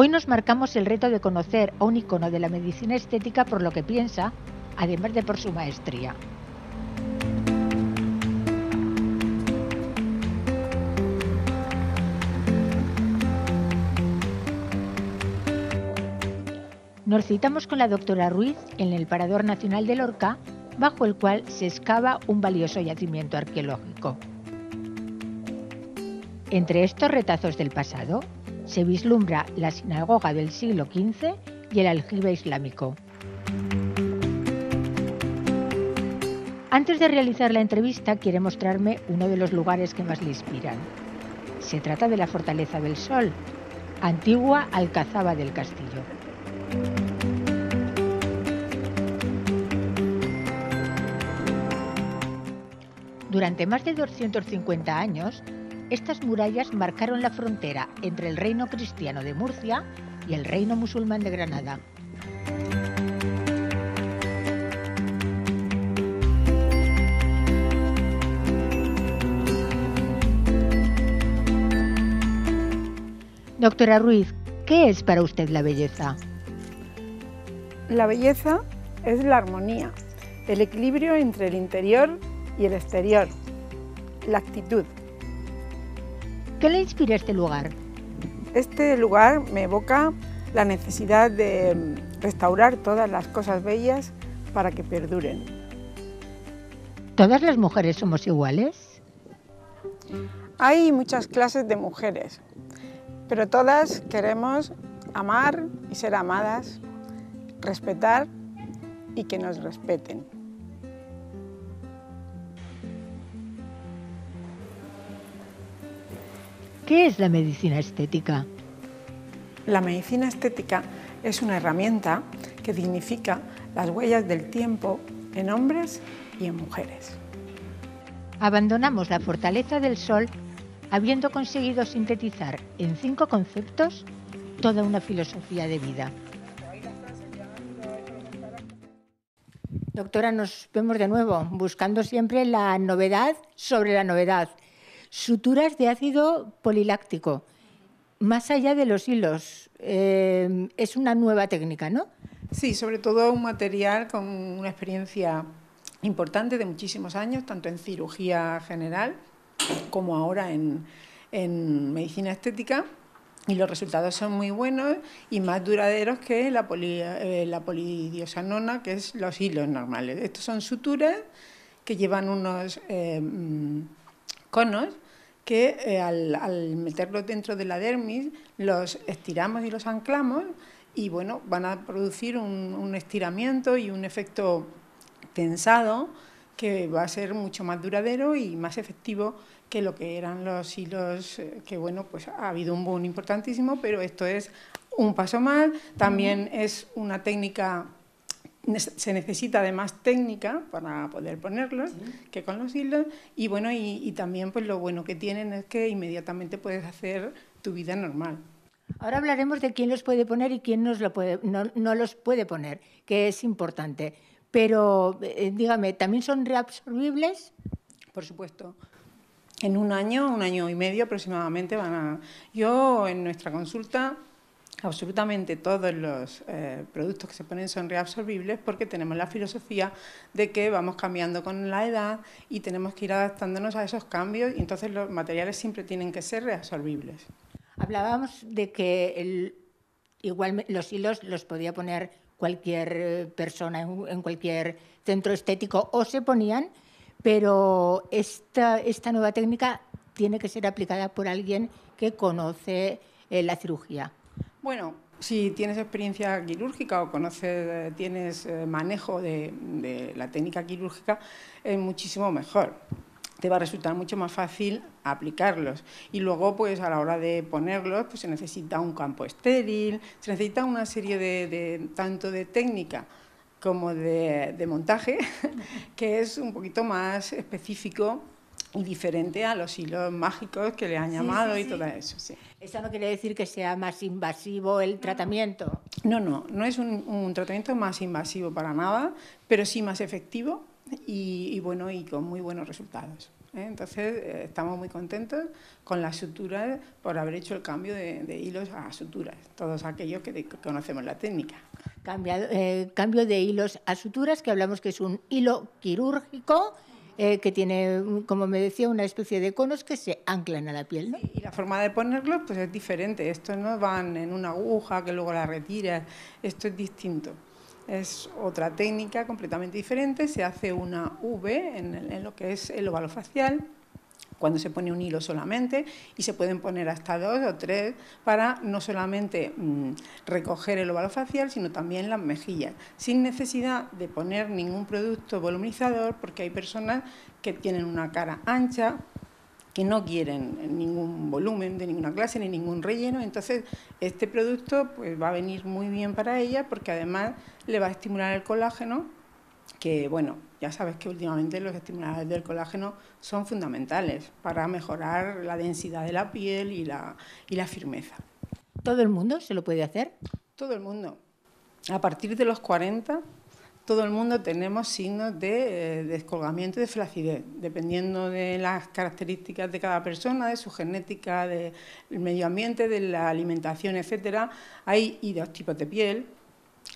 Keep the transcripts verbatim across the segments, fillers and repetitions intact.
Hoy nos marcamos el reto de conocer a un icono de la medicina estética por lo que piensa, además de por su maestría. Nos citamos con la doctora Ruiz en el Parador Nacional de Lorca, bajo el cual se excava un valioso yacimiento arqueológico. Entre estos retazos del pasado se vislumbra la sinagoga del siglo quince y el aljibe islámico. Antes de realizar la entrevista, quiere mostrarme uno de los lugares que más le inspiran. Se trata de la Fortaleza del Sol, antigua alcazaba del castillo. Durante más de doscientos cincuenta años, estas murallas marcaron la frontera entre el reino cristiano de Murcia y el reino musulmán de Granada. Doctora Ruiz, ¿qué es para usted la belleza? La belleza es la armonía, el equilibrio entre el interior y el exterior, la actitud. ¿Qué le inspira este lugar? Este lugar me evoca la necesidad de restaurar todas las cosas bellas para que perduren. ¿Todas las mujeres somos iguales? Hay muchas clases de mujeres, pero todas queremos amar y ser amadas, respetar y que nos respeten. ¿Qué es la medicina estética? La medicina estética es una herramienta que dignifica las huellas del tiempo en hombres y en mujeres. Abandonamos la Fortaleza del Sol habiendo conseguido sintetizar en cinco conceptos toda una filosofía de vida. Doctora, nos vemos de nuevo, buscando siempre la novedad sobre la novedad. Suturas de ácido poliláctico, más allá de los hilos. Eh, es una nueva técnica, ¿no? Sí, sobre todo un material con una experiencia importante de muchísimos años, tanto en cirugía general como ahora en, en medicina estética. Y los resultados son muy buenos y más duraderos que la, poli, eh, la polidioxanona, que es los hilos normales. Estos son suturas que llevan unos eh, conos que eh, al, al meterlos dentro de la dermis los estiramos y los anclamos y bueno, van a producir un, un estiramiento y un efecto tensado que va a ser mucho más duradero y más efectivo que lo que eran los hilos, que bueno, pues ha habido un boom importantísimo, pero esto es un paso más. También es una técnica, se necesita además técnica para poder ponerlos, sí, que con los hilos, y bueno, y, y también pues lo bueno que tienen es que inmediatamente puedes hacer tu vida normal. Ahora hablaremos de quién los puede poner y quién nos lo puede, no, no los puede poner, que es importante, pero eh, dígame, ¿también son reabsorbibles? Por supuesto. En un año, un año y medio aproximadamente van a... Yo en nuestra consulta absolutamente todos los eh, productos que se ponen son reabsorbibles porque tenemos la filosofía de que vamos cambiando con la edad y tenemos que ir adaptándonos a esos cambios y entonces los materiales siempre tienen que ser reabsorbibles. Hablábamos de que el, igual los hilos los podía poner cualquier persona en, en cualquier centro estético o se ponían... Pero esta, esta nueva técnica tiene que ser aplicada por alguien que conoce eh, la cirugía. Bueno, si tienes experiencia quirúrgica o conoces, tienes eh, manejo de, de la técnica quirúrgica, es eh, muchísimo mejor. Te va a resultar mucho más fácil aplicarlos. Y luego, pues a la hora de ponerlos, pues se necesita un campo estéril, se necesita una serie de, de tanto de técnica como de, de montaje, que es un poquito más específico y diferente a los hilos mágicos que le han llamado, sí, sí, y sí, todo eso. Sí. ¿Eso no quiere decir que sea más invasivo el tratamiento? No, no, no es un, un tratamiento más invasivo para nada, pero sí más efectivo y, y, bueno, y con muy buenos resultados. ¿eh? Entonces, eh, estamos muy contentos con las suturas por haber hecho el cambio de, de hilos a suturas, todos aquellos que, que conocemos la técnica. Cambiado, eh, cambio de hilos a suturas, que hablamos que es un hilo quirúrgico, Eh, que tiene, como me decía, una especie de conos que se anclan a la piel, ¿no? Sí, y la forma de ponerlos pues es diferente. Estos no van en una aguja que luego la retiras, esto es distinto. Es otra técnica completamente diferente, se hace una V en, el, en lo que es el óvalo facial, cuando se pone un hilo solamente, y se pueden poner hasta dos o tres para no solamente mmm, recoger el óvalo facial, sino también las mejillas, sin necesidad de poner ningún producto voluminizador, porque hay personas que tienen una cara ancha, que no quieren ningún volumen de ninguna clase ni ningún relleno. Entonces este producto pues, va a venir muy bien para ellas, porque además le va a estimular el colágeno, que bueno, ya sabes que últimamente los estimuladores del colágeno son fundamentales para mejorar la densidad de la piel y la, y la firmeza. ¿Todo el mundo se lo puede hacer? Todo el mundo. A partir de los cuarenta, todo el mundo tenemos signos de eh, descolgamiento y de flacidez, dependiendo de las características de cada persona, de su genética, del medio ambiente, de la alimentación, etcétera. Hay y dos tipos de piel.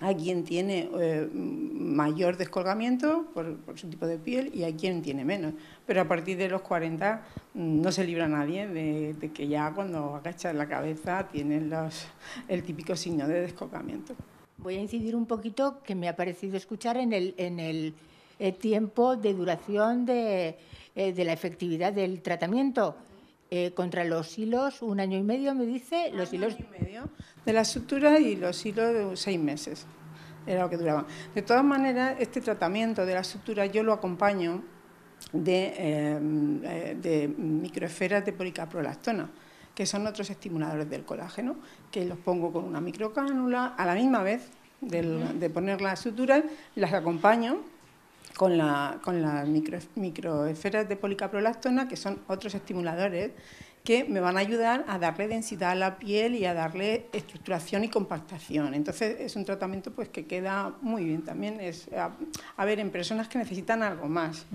Hay quien tiene eh, mayor descolgamiento por, por su tipo de piel y hay quien tiene menos. Pero a partir de los cuarenta no se libra nadie de, de que ya cuando agachas la cabeza tienes los, el típico signo de descolgamiento. Voy a incidir un poquito, que me ha parecido escuchar, en el, en el eh, tiempo de duración de, eh, de la efectividad del tratamiento. Eh, contra los hilos, un año y medio, me dice, los un hilos año y medio de la sutura y los hilos de seis meses, era lo que duraban. De todas maneras, este tratamiento de la sutura yo lo acompaño de, eh, de microesferas de policaprolactona, que son otros estimuladores del colágeno, que los pongo con una microcánula, a la misma vez del, de poner las suturas, las acompaño con la, con las micro, microesferas de policaprolactona, que son otros estimuladores que me van a ayudar a darle densidad a la piel y a darle estructuración y compactación. Entonces es un tratamiento pues que queda muy bien también, es a, a ver, en personas que necesitan algo más.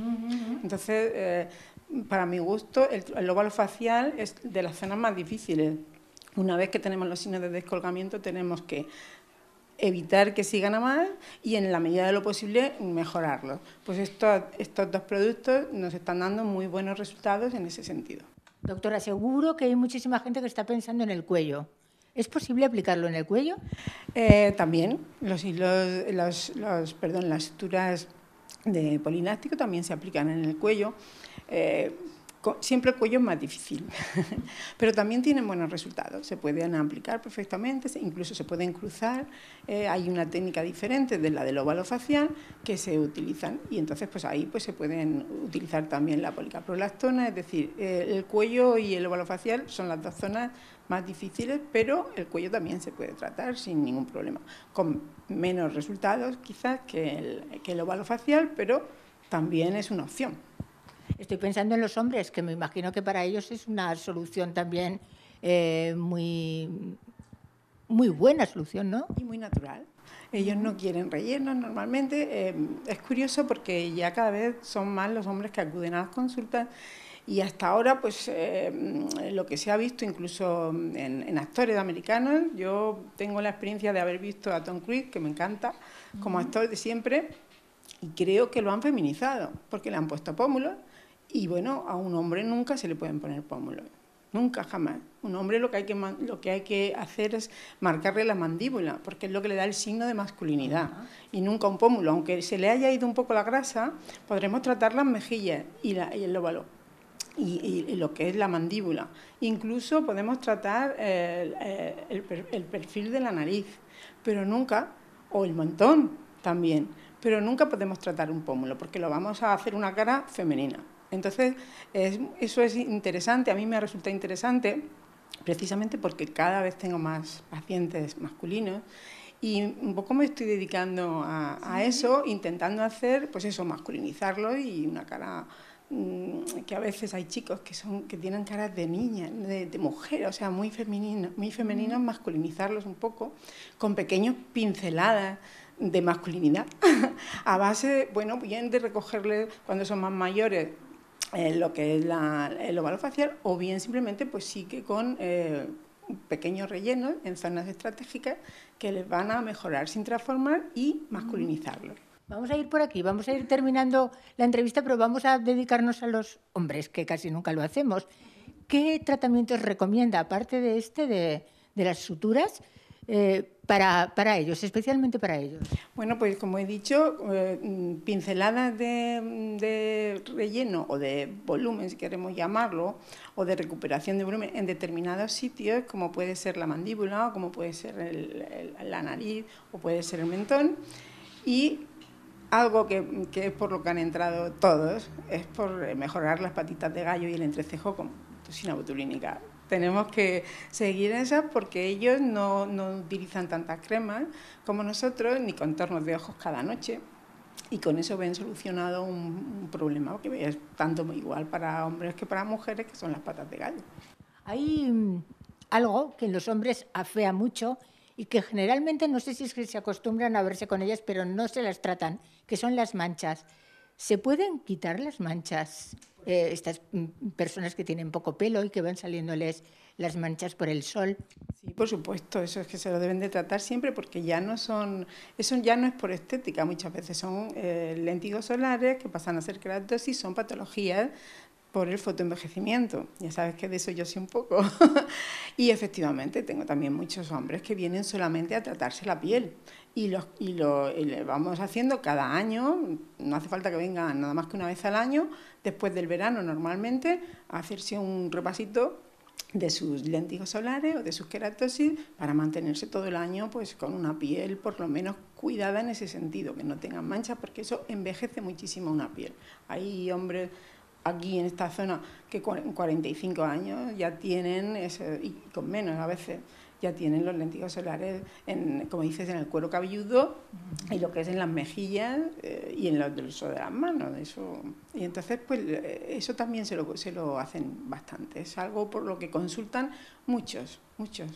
Entonces, eh, para mi gusto, el, el óvalo facial es de las zonas más difíciles. Una vez que tenemos los signos de descolgamiento, tenemos que evitar que sigan a más y, en la medida de lo posible, mejorarlos. Pues estos, estos dos productos nos están dando muy buenos resultados en ese sentido. Doctora, seguro que hay muchísima gente que está pensando en el cuello. ¿Es posible aplicarlo en el cuello? Eh, también, los hilos, los, los, perdón, las suturas de poliláctico también se aplican en el cuello. Eh, Siempre el cuello es más difícil, pero también tienen buenos resultados, se pueden aplicar perfectamente, incluso se pueden cruzar. Eh, hay una técnica diferente de la del óvalo facial que se utilizan, y entonces pues ahí pues, se pueden utilizar también la policaprolactona, es decir, eh, el cuello y el óvalo facial son las dos zonas más difíciles, pero el cuello también se puede tratar sin ningún problema, con menos resultados quizás que el, que el óvalo facial, pero también es una opción. Estoy pensando en los hombres, que me imagino que para ellos es una solución también eh, muy, muy buena solución, ¿no? Y muy natural. Ellos no quieren rellenos normalmente. Eh, es curioso porque ya cada vez son más los hombres que acuden a las consultas. Y hasta ahora, pues eh, lo que se ha visto incluso en, en actores americanos, yo tengo la experiencia de haber visto a Tom Cruise, que me encanta, como actor de siempre, y creo que lo han feminizado, porque le han puesto pómulos. Y bueno, a un hombre nunca se le pueden poner pómulos, nunca, jamás. Un hombre lo que hay que, lo que hay que hacer es marcarle la mandíbula, porque es lo que le da el signo de masculinidad, y nunca un pómulo. Aunque se le haya ido un poco la grasa, podremos tratar las mejillas y, la, y el óvalo, y, y, y lo que es la mandíbula. Incluso podemos tratar el, el, el perfil de la nariz, pero nunca, o el mentón también, pero nunca podemos tratar un pómulo, porque lo vamos a hacer una cara femenina. Entonces, es, eso es interesante, a mí me resulta interesante, precisamente porque cada vez tengo más pacientes masculinos y un poco me estoy dedicando a, a eso, intentando hacer, pues eso, masculinizarlo y una cara mmm, que a veces hay chicos que, son, que tienen caras de niña, de, de mujer, o sea, muy femeninos, muy femeninos, masculinizarlos un poco, con pequeñas pinceladas de masculinidad, a base, bueno, bien de recogerle cuando son más mayores eh, lo que es la, el óvalo facial, o bien simplemente, pues sí que con eh, pequeños rellenos en zonas estratégicas que les van a mejorar sin transformar y masculinizarlos. Vamos a ir por aquí, vamos a ir terminando la entrevista, pero vamos a dedicarnos a los hombres, que casi nunca lo hacemos. ¿Qué tratamientos recomienda, aparte de este, de, de las suturas, eh, para, para ellos, especialmente para ellos? Bueno, pues como he dicho, eh, pinceladas de, de relleno o de volumen, si queremos llamarlo, o de recuperación de volumen en determinados sitios, como puede ser la mandíbula, o como puede ser el, el, la nariz, o puede ser el mentón, y algo que, que es por lo que han entrado todos, es por mejorar las patitas de gallo y el entrecejo con toxina botulínica. Tenemos que seguir esas porque ellos no, no utilizan tantas cremas como nosotros, ni contornos de ojos cada noche, y con eso ven solucionado un, un problema que es tanto igual para hombres que para mujeres, que son las patas de gallo. Hay algo que en los hombres afea mucho y que generalmente, no sé si es que se acostumbran a verse con ellas, pero no se las tratan, que son las manchas. ¿Se pueden quitar las manchas? Eh, estas personas que tienen poco pelo y que van saliéndoles las manchas por el sol. Sí, por supuesto, eso es que se lo deben de tratar siempre, porque ya no son, eso ya no es por estética, muchas veces son eh, lentigos solares que pasan a ser queratosis, son patologías por el fotoenvejecimiento. Ya sabes que de eso yo sé un poco. Y efectivamente tengo también muchos hombres que vienen solamente a tratarse la piel y lo y lo y le vamos haciendo cada año, no hace falta que vengan nada más que una vez al año, después del verano normalmente, a hacerse un repasito de sus lentigos solares o de sus queratosis para mantenerse todo el año pues con una piel por lo menos cuidada en ese sentido, que no tengan manchas, porque eso envejece muchísimo una piel. Hay hombres aquí en esta zona que en cuarenta y cinco años ya tienen, ese, y con menos a veces, ya tienen los lentigos solares, en, como dices, en el cuero cabelludo y lo que es en las mejillas eh, y en los dorsos de las manos. Eso. Y entonces, pues eso también se lo, se lo hacen bastante. Es algo por lo que consultan muchos, muchos.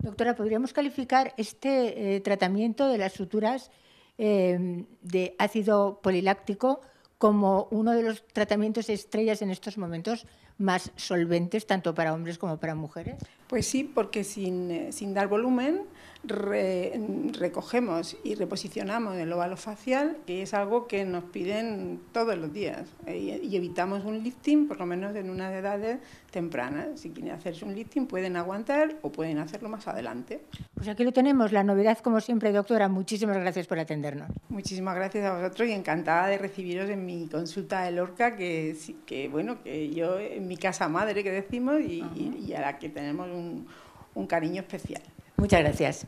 Doctora, ¿podríamos calificar este eh, tratamiento de las suturas eh, de ácido poliláctico como uno de los tratamientos estrellas en estos momentos más solventes, tanto para hombres como para mujeres? Pues sí, porque sin, sin dar volumen re, recogemos y reposicionamos el óvalo facial, que es algo que nos piden todos los días, y, y evitamos un lifting, por lo menos en unas edades tempranas. Si quieren hacerse un lifting pueden aguantar o pueden hacerlo más adelante. Pues aquí lo tenemos, la novedad como siempre, doctora. Muchísimas gracias por atendernos. Muchísimas gracias a vosotros y encantada de recibiros en mi consulta de Lorca, que, que bueno, que yo en mi casa madre, que decimos, y, y a la que tenemos un, un cariño especial. Muchas gracias.